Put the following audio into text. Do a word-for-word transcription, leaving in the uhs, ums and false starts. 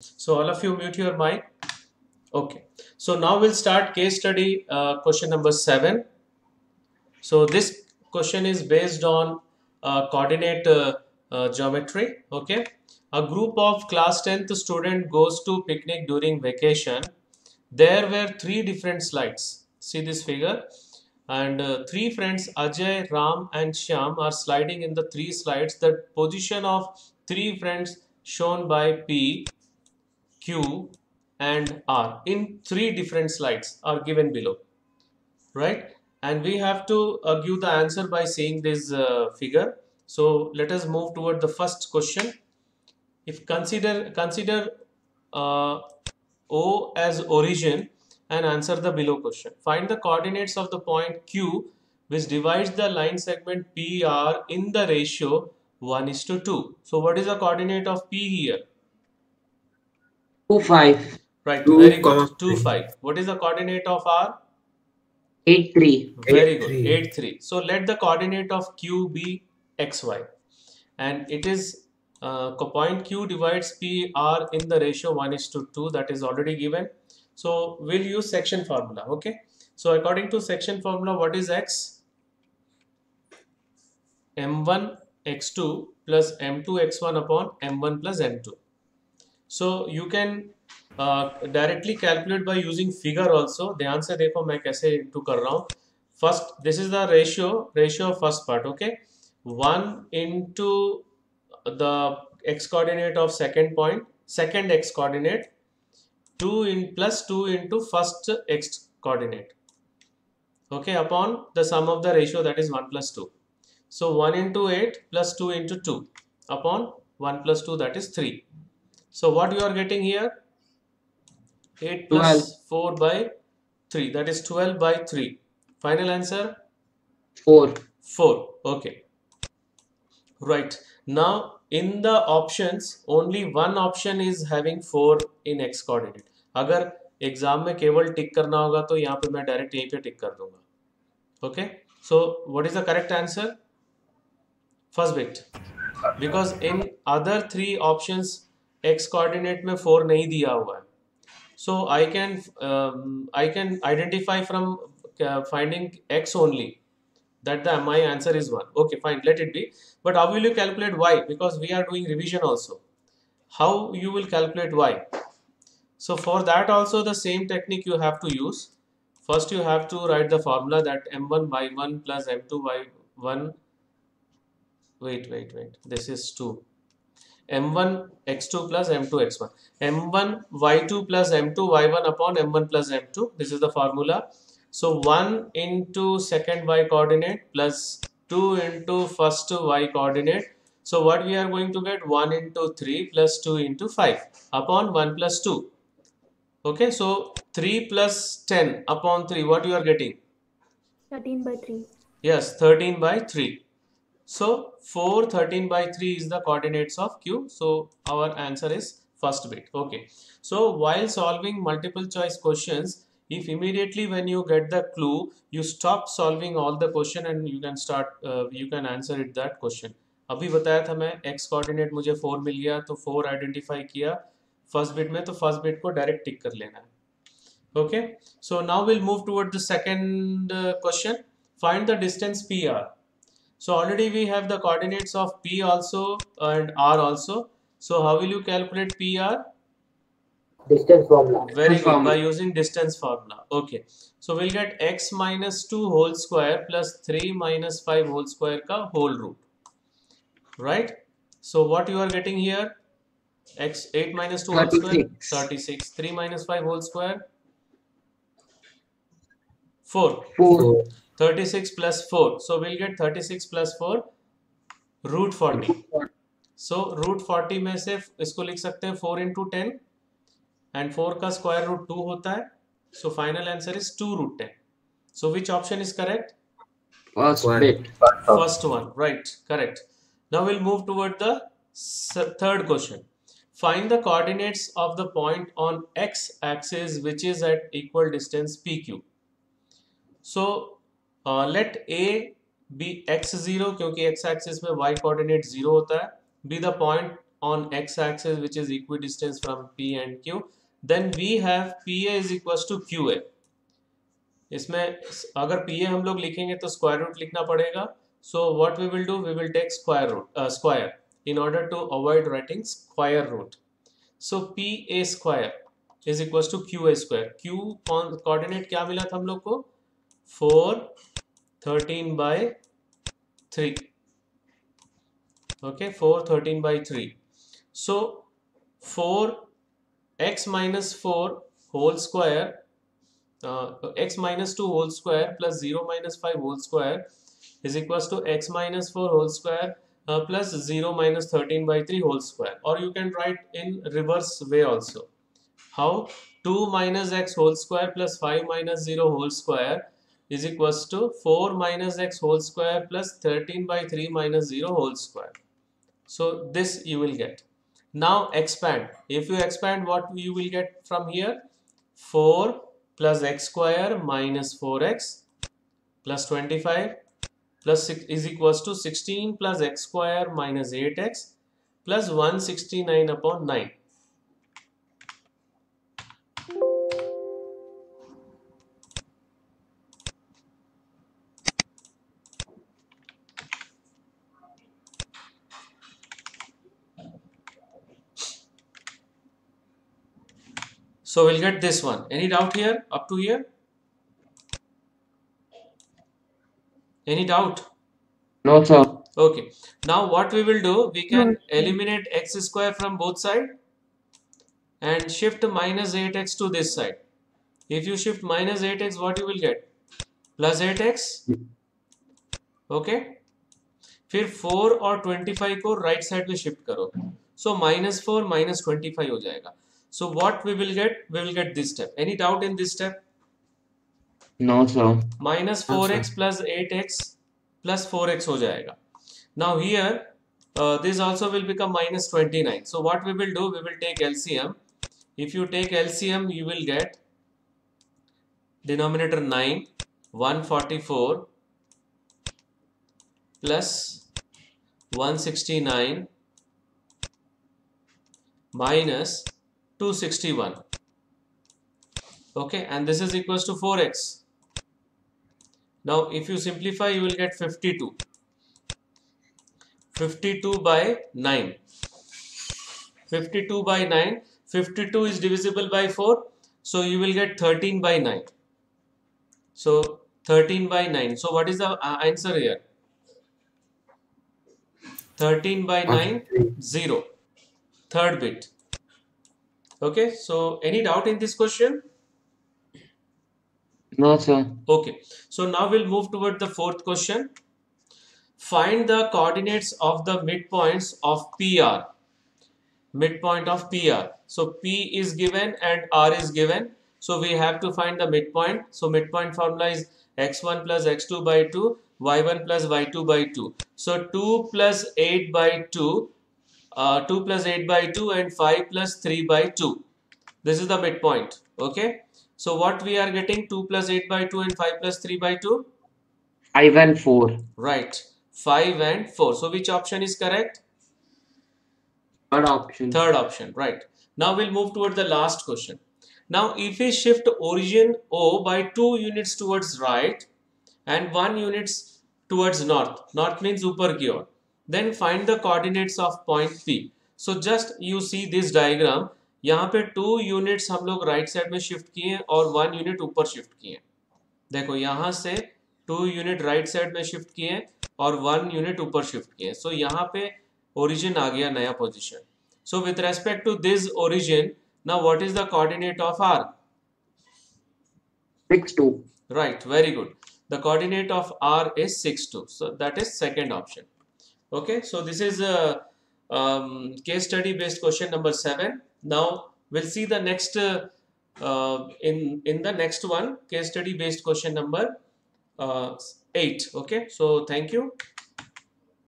So all of you mute your mic. Okay, so now we'll start case study uh, question number seven. So this question is based on uh, coordinate uh, uh, geometry. Okay, a group of class tenth student goes to picnic during vacation. There were three different slides. See this figure, and uh, three friends Ajay, Ram and Shyam are sliding in the three slides. The position of three friends shown by P, Q and R in three different slides are given below, right? And we have to uh, give the answer by seeing this uh, figure. So let us move toward the first question. If consider consider uh, O as origin and answer the below question. Find the coordinates of the point Q, which divides the line segment P R in the ratio one is to two. So what is the coordinate of P here? two, five. Right, two, very good. two, five. What is the coordinate of R? eight, three. Very eight, good. Three. eight, three. So let the coordinate of Q be X Y. And it is uh, point Q divides P R in the ratio one is to two, that is already given. So we'll use section formula. Okay. So according to section formula, what is X? M one X two plus M two X one upon M one plus M two. So you can uh, directly calculate by using figure also. Dhyan se dekho main kaise into kar raha hu. First, this is the ratio, ratio of first part, okay. one into the x coordinate of second point, second x coordinate, two in plus two into first x coordinate, okay, upon the sum of the ratio, that is one plus two. So one into eight plus two into two upon one plus two, that is three. So what you are getting here? eight plus four by three, that is twelve by three. Final answer? four. four. Okay. Right. Now in the options, only one option is having four in x coordinate. Agar exam mein keval tick karna hoga, to yahan pe main direct yahi pe tick kar dunga. Okay. So what is the correct answer? First bit. Because in other three options, x coordinate में four नहीं दिया हुआ है, so I can um, I can identify from uh, finding x only that the my answer is one. Okay, fine, let it be. But how will you calculate y? Because we are doing revision also. How you will calculate y? So for that also the same technique you have to use. First you have to write the formula that m one by one plus m two by one. Wait, wait, wait. This is two. m one x two plus m two x one, m one y two plus m two y one upon m one plus m two. This is the formula. So one into second y coordinate plus two into first y coordinate. So what we are going to get? one into three plus two into five upon one plus two. Okay, so three plus ten upon three. What you are getting? thirteen by three. Yes, thirteen by three. So four, thirteen by three is the coordinates of Q. So our answer is first bit. Okay. So while solving multiple choice questions, if immediately when you get the clue, you stop solving all the question and you can start, uh, you can answer it that question. Abhi बताया था मैं x coordinate मुझे four मिल गया, तो four identify किया first bit में, तो first bit को direct tick कर लेना है. Okay. So now we'll move toward the second uh, question. Find the distance P R. So already we have the coordinates of P also and R also. So how will you calculate P R? Distance formula. Very distance good formula. By using distance formula. Okay. So we'll get x minus two whole square plus three minus five whole square ka whole root. Right. So what you are getting here? X eight minus two whole square. thirty-six. three minus five whole square. four. four. thirty-six plus four. So we'll get thirty-six plus four root forty. So root forty में से इसको लिख सकते हैं four into ten and four का square root two होता है. So final answer is two root ten. So which option is correct? First one. First one. Right. Correct. Now we'll move toward the third question. Find the coordinates of the point on x axis which is at equal distance P Q. So Uh, let A be x zero, because x axis में y coordinate zero होता है, be the point on x-axis, which is equidistant from P and Q, then we have P A is equals to Q A. इसमें अगर P A हम लोग लिखेंगे तो square root लिखना पड़ेगा. So what we will do, we will take square root, uh, square in order to avoid writing square root. So P A square is equals to Q A square. Q coordinate क्या मिला था हम लोग को? four thirteen by three. Okay, four thirteen by three. So four x minus four whole square, uh, x minus two whole square plus zero minus five whole square is equals to x minus four whole square uh, plus zero minus thirteen by three whole square. Or you can write in reverse way also. How? two minus x whole square plus five minus zero whole square is equals to four minus x whole square plus thirteen by three minus zero whole square. So this you will get. Now expand. If you expand, what you will get from here? four plus x square minus four x plus twenty-five plus six is equals to sixteen plus x square minus eight x plus one sixty-nine upon nine. So we'll get this one. Any doubt here? Up to here? Any doubt? No, sir. Okay. Now what we will do, we can eliminate x square from both sides and shift minus eight x to this side. If you shift minus eight x, what you will get? Plus eight x. Okay. फिर four और twenty-five को right side में shift करो. So minus four minus twenty-five हो जाएगा. So what we will get? We will get this step. Any doubt in this step? No, sir. Minus four x plus eight x plus four x ho jayega. Now here, uh, this also will become minus twenty-nine. So what we will do? We will take L C M. If you take L C M, you will get denominator nine, one forty-four plus one sixty-nine minus two sixty-one. Okay, and this is equals to four x. Now if you simplify, you will get fifty-two by nine. fifty-two by nine. fifty-two is divisible by four, so you will get thirteen by nine. So thirteen by nine. So what is the answer here? thirteen by nine, zero. Third bit. Okay, so any doubt in this question? No, sir. Okay, so now we'll move toward the fourth question. Find the coordinates of the midpoints of P R. Midpoint of P R. So P is given and R is given. So we have to find the midpoint. So midpoint formula is x one plus x two by two, y one plus y two by two. So two plus eight by two. Uh, two plus eight by two and five plus three by two. This is the midpoint. Okay. So what we are getting? two plus eight by two and five plus three by two? five and four. Right. five and four. So which option is correct? Third option. Third option. Right. Now we'll move toward the last question. Now if we shift origin O by two units towards right and one units towards north. North means upar ki aur. Then find the coordinates of point P. So just you see this diagram. यहाँ पे two units हम लोग right side में shift किए हैं और one unit ऊपर shift किए हैं. देखो यहाँ से two unit right side में shift किए हैं और one unit ऊपर shift किए हैं. So यहाँ पे origin आ गया नया position. So with respect to this origin, now what is the coordinate of R? six two. Right, very good. The coordinate of R is six two. So that is second option. Okay, so this is a um, case study based question number seven. Now we'll see the next uh, uh, in in the next one, case study based question number uh, eight. Okay, so thank you.